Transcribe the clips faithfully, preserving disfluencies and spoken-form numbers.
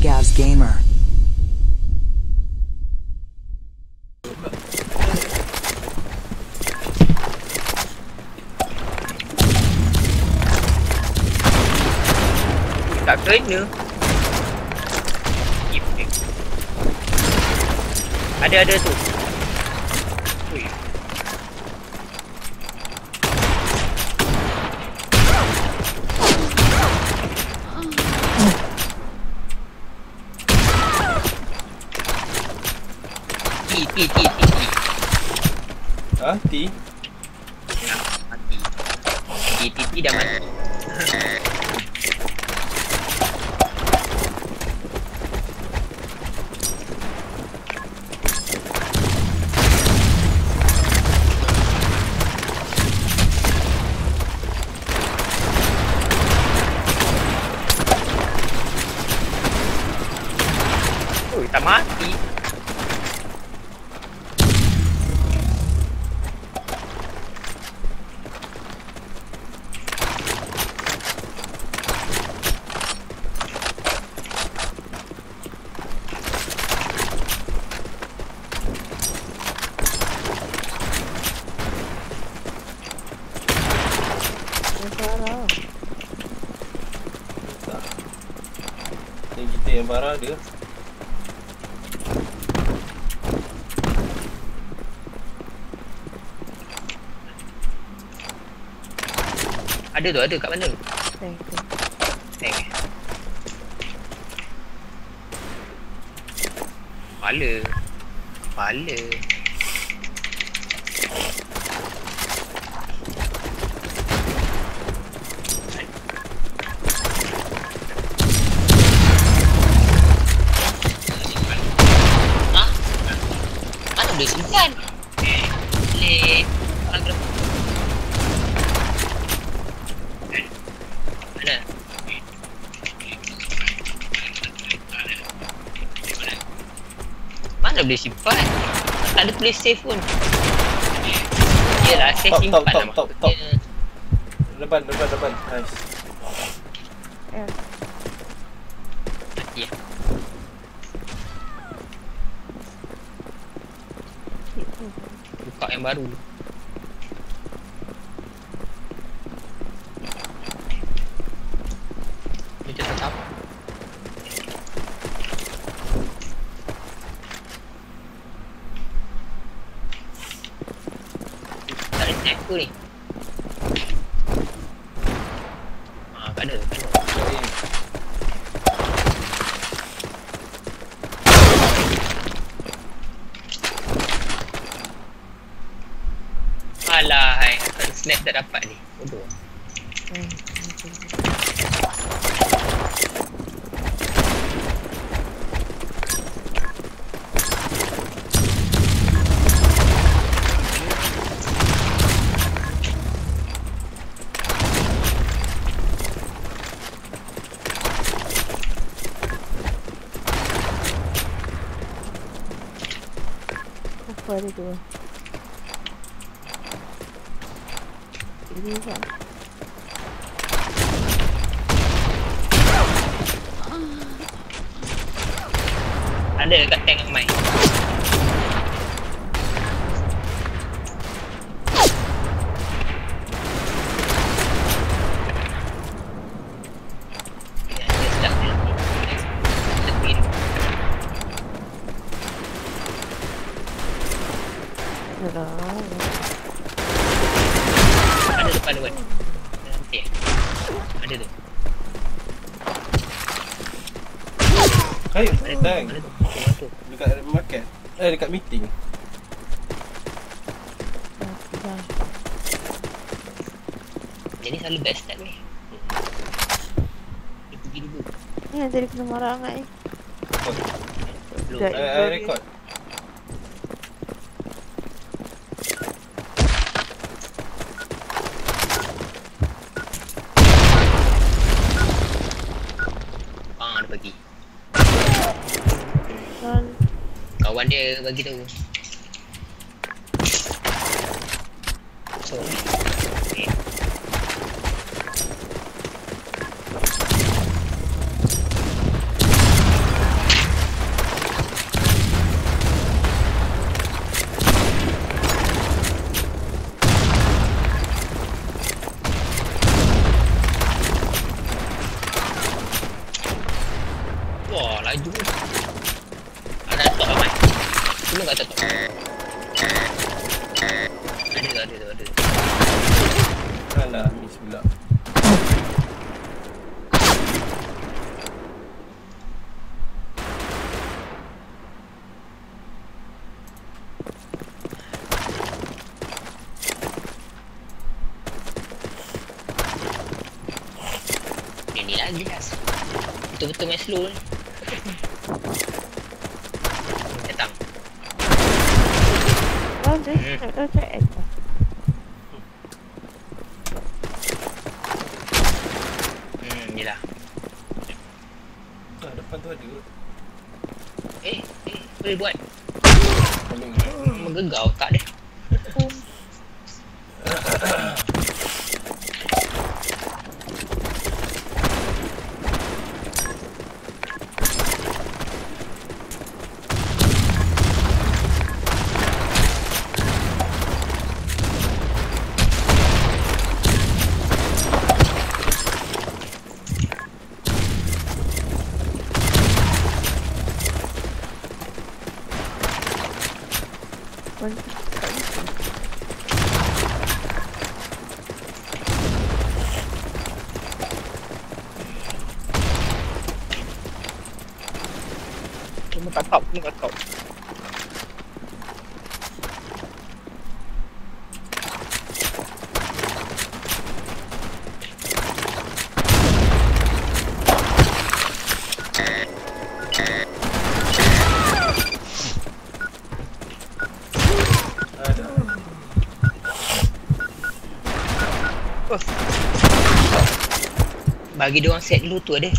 Gavs Gamer. Đã tới nữa. Ada ada tuh. Ti ti ti ti. Ah, ti. Mati. Ti ti ti dah mati. Oh, tak mati. Ini kita yang parah dia. Ada tu, ada kat mana tu? Thank you. Thank you. Pala. Pala. Kan boleh orang gerak mana mana boleh simpan, tak ada tulis save pun. Yelah, saya simpan top, top, top, top. Depan, depan, depan. Nice. Yeah. Mati ya. Buka yang baru. Ini kita tetap. Tak ada sniper ni. Haa, tak ada. Tak ada. Alah, hai. Snap tak dapat ni. Bodoh. Hmm. Apa dia tu? Ini kan. Ada kat tank yang main. Ada depan tu kan? Nanti eh? Ada tu? Hai, tang. Dekat market? Eh, dekat meeting. Jadi selalu best step ni. Dia pergi dulu. Ni yang tadi kena marah sangat ni. Eh, record. Pergi. Kawan dia bagi tahu. So. Okay. Ada ada ada. Alah, miss pula. Ini lagi lah. Betul-betul main slow ni. Datang. Oh, dia tak tak. Hmm, inilah. Ah, depan tu ada. Eh, eh, boleh buat. Menggegau tak deh. Kena kat kau. Bagi dia orang set dulu tu dia.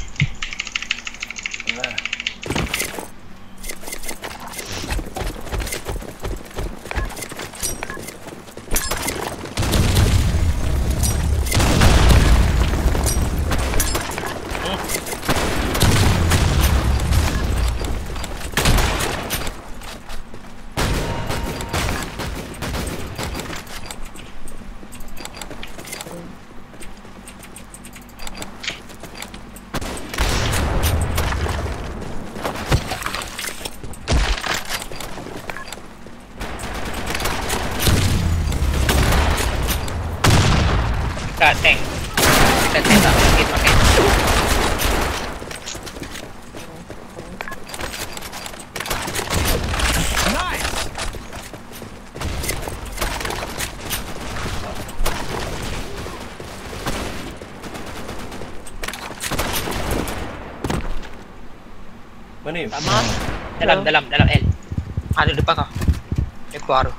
Kita tank. Kita tank tak mungkin pakai. Nice. Mana ni? Sama. Dalam, dalam, dalam L. Ada depan kau. Dia keluar tu.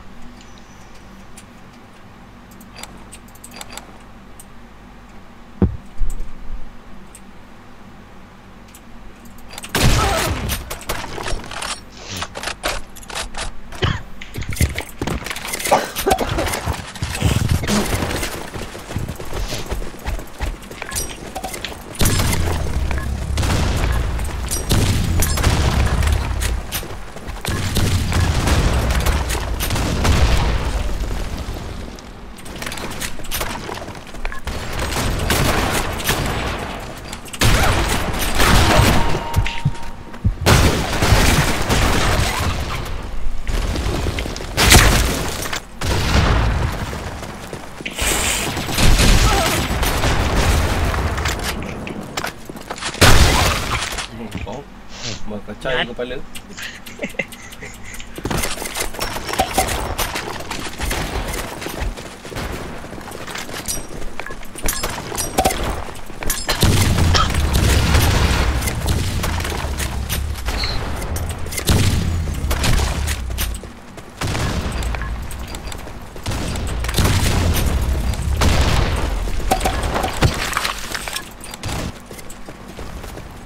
Cai kepala.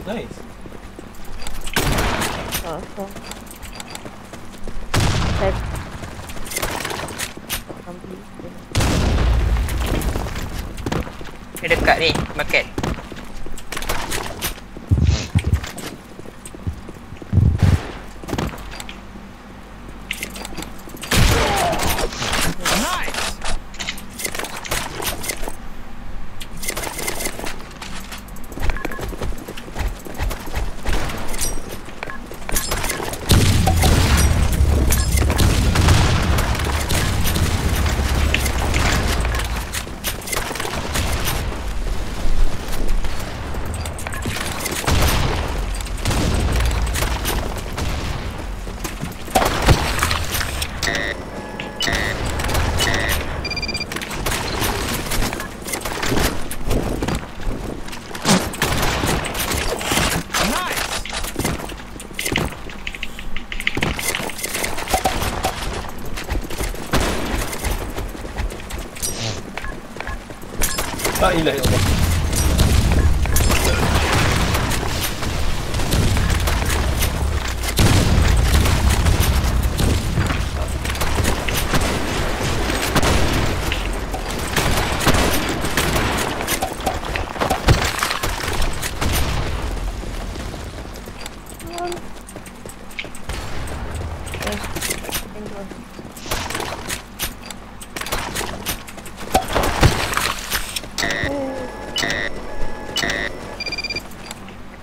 Nice. Oh, oh. Set. Dia dekat ni, market. La ilaha illallah.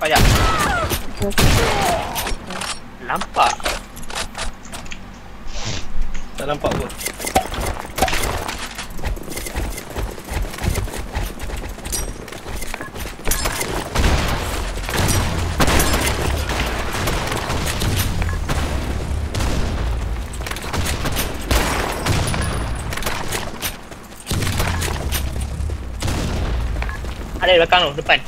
Ayah. Nampak. Tak nampak pun. Ada belakang tu, depan.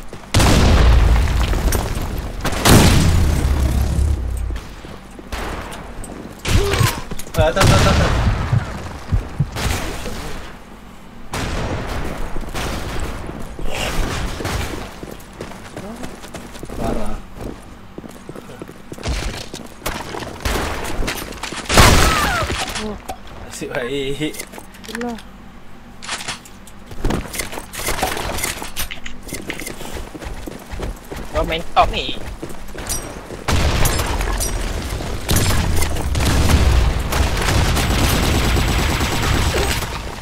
Tak, tak, tak, tak. Parah. Nasib baik. Itulah. Kau main top ni.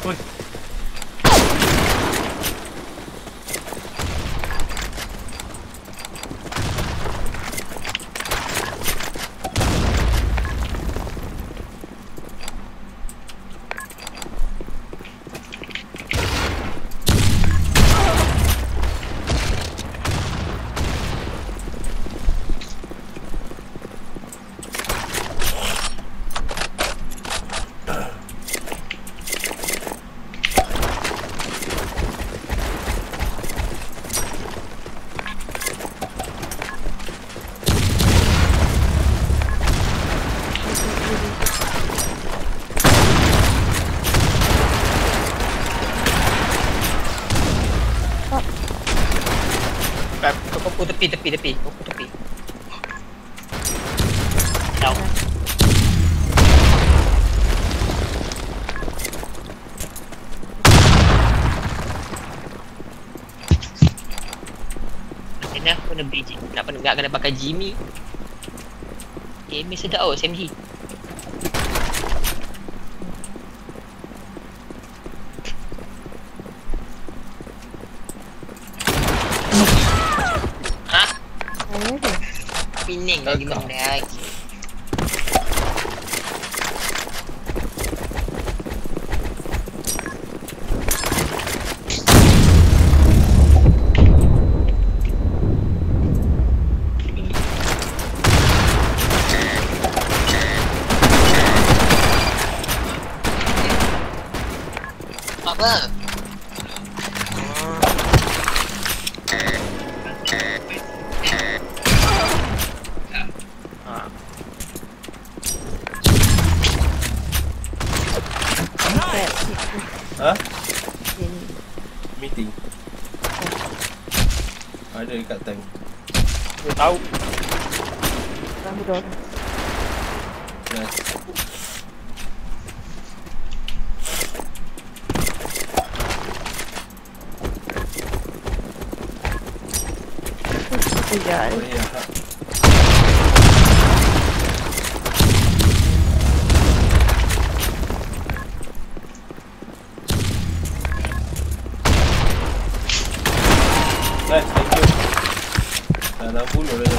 Oi. Aku tepi, tepi, tepi. Aku tepi. Down. Macam aku kena beli je. Nak kena pakai Jimmy. Jimmy sedap kot, Sam G. Pining lagi mengenai. Apa? Ha? Meeting. Ada dekat tank. Dia tahu. Tahu dah. Nice. Sial. Oh, ya. Nice, thank you. Dah dah bunuh dah dah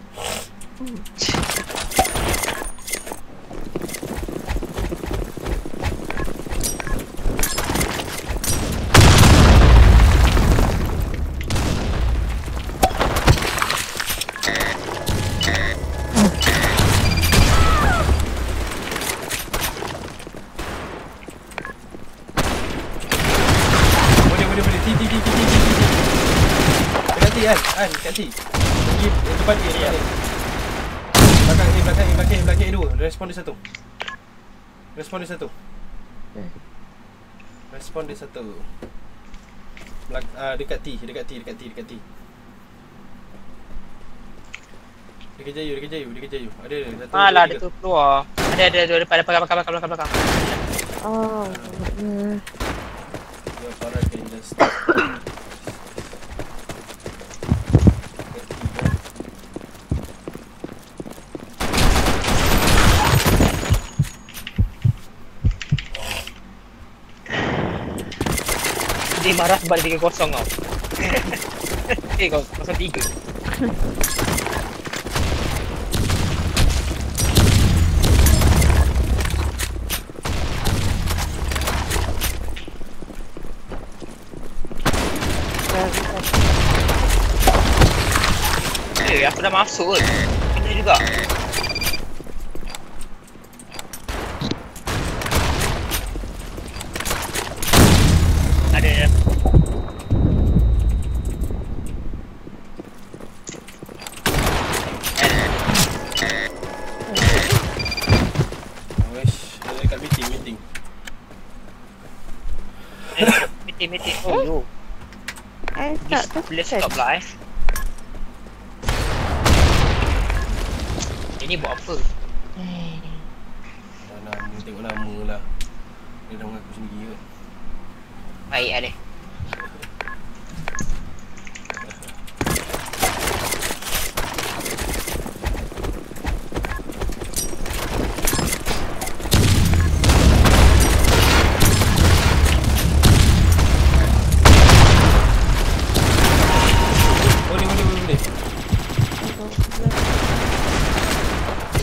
hati kan? Kan, kat hati. Pergi depan dia ni kan? Belakang ni, belakang ni, belakang ni, belakang ni dua. Respon dia satu. Respon dia satu. Respon dia satu. Belak, uh, dekat T, dekat T, dekat T, dekat T. Dia kerja you, dia kerja you, dia kerja you. Ada satu. Alah, dia tu keluar. Ada, ada, ada, depan, depan, belakang, belakang, belakang. Oh. Hmm. Your power can just dia marah sebab dia tiga kosong tau. Eh kau kosong tiga. Eh aku dah masuk kan. Kena juga. Let's stop live. Ini buat apa? Hmm. Dah lama, tengok lama lah. Dia dah mengaku sendiri kan. Baik ada.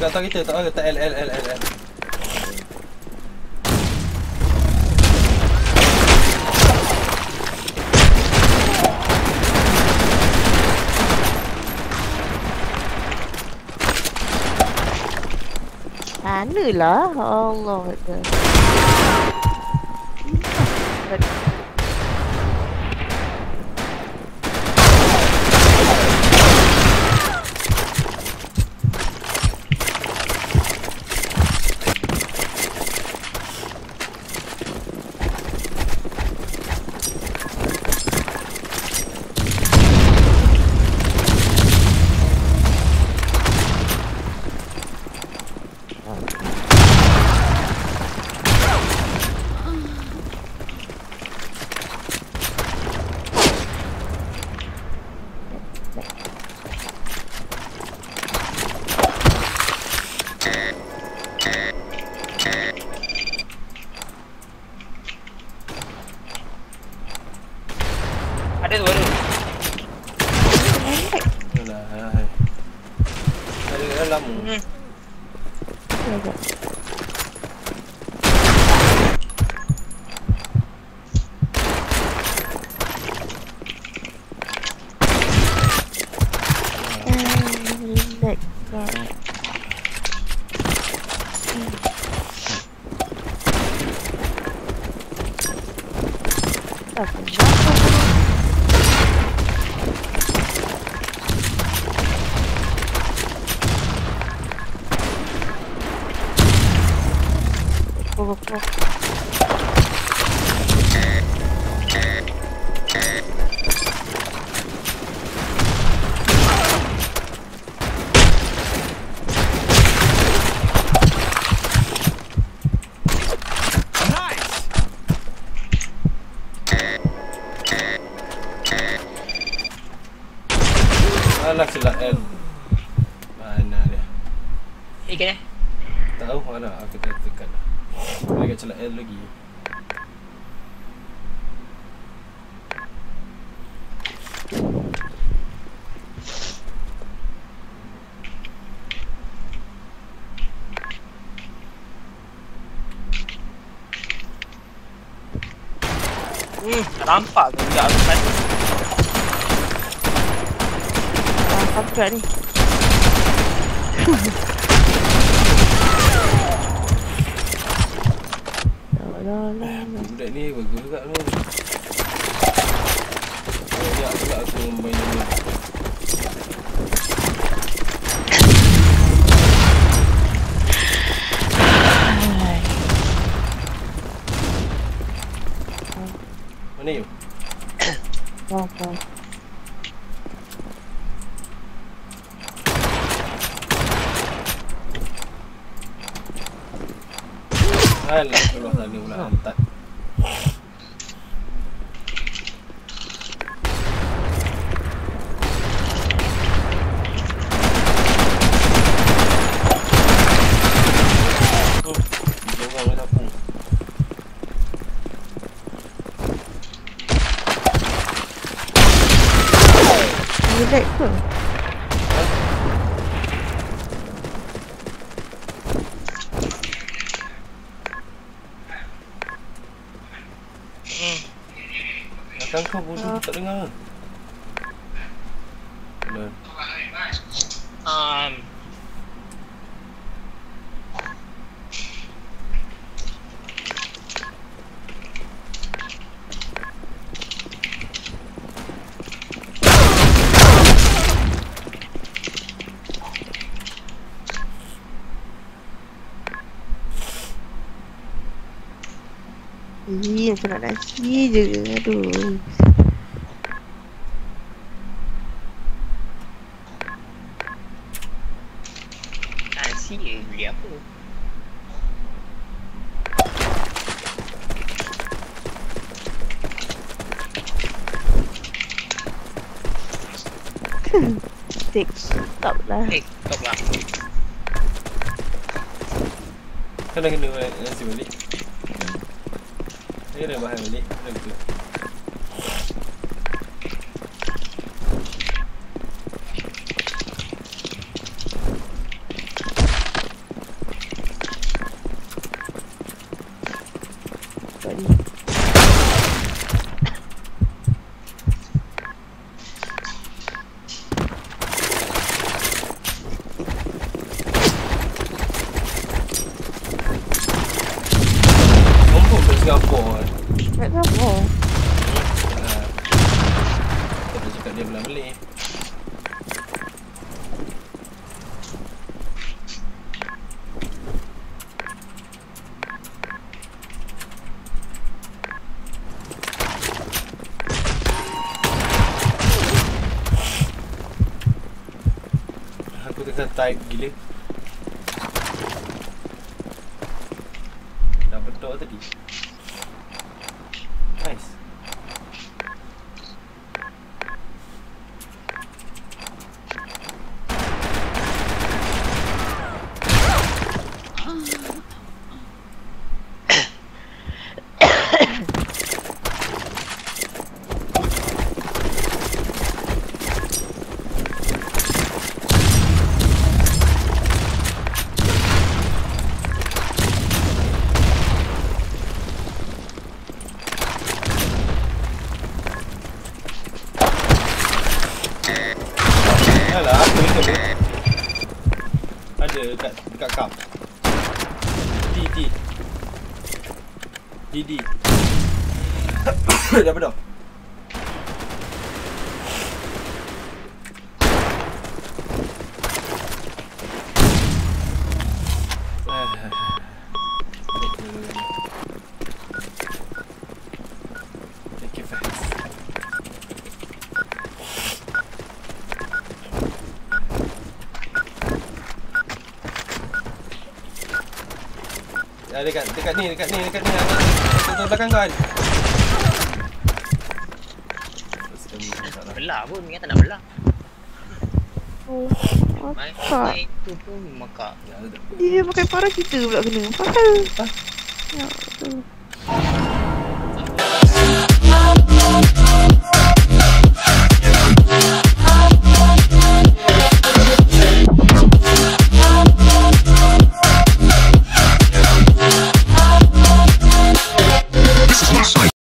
Tak kita tak ada L L L L L. Anulah Allah tu. Nampak ke sekejap aku tadi. Nampak juga ni. Budak ni bagus juga ni. Oh, ya, aku nak aku main dulu. Alah, keluar tadi pula hantar. Relax ke? Macam kau bodoh tak dengar ke? Belum. Um. Ih, aku nak laki je ke? Aduh. Nasi je beli apa? Tik, stop lah. Eh, stop lah. Kau dah kena nasi balik? Dia dah bahan balik, dah betul. Sorry. Mampu ke Singapore? Kat apa? Kita boleh cakap dia belah balik. Aku tengah type gila. Dah betul tadi. Nice. Alah, aku ni tu ada dekat, dekat kap T, T D, D dah penuh. Ada dekat, dekat ni, dekat ni, dekat ni. Ada belakang kau. Belah pun, ingat tak nak belah. Oh, makak. Itu pun makak. Dia pakai parah kita pula kena. Parah. Ya, betul.